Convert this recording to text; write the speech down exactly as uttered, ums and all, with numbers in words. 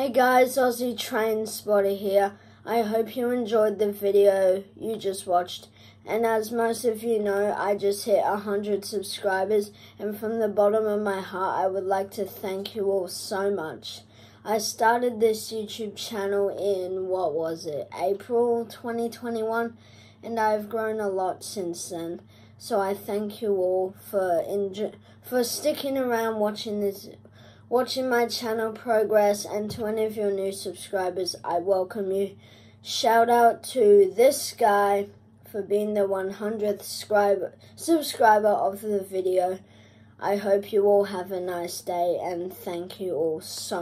Hey guys, Aussie Train Spotter here. I hope you enjoyed the video you just watched. And as most of you know, I just hit one hundred subscribers, and from the bottom of my heart, I would like to thank you all so much. I started this YouTube channel in, what was it, April twenty twenty-one, and I've grown a lot since then. So I thank you all for enjo- for sticking around watching this Watching my channel progress, and to any of your new subscribers, I welcome you. Shout out to this guy for being the one hundredth scribe, subscriber of the video. I hope you all have a nice day, and thank you all so much.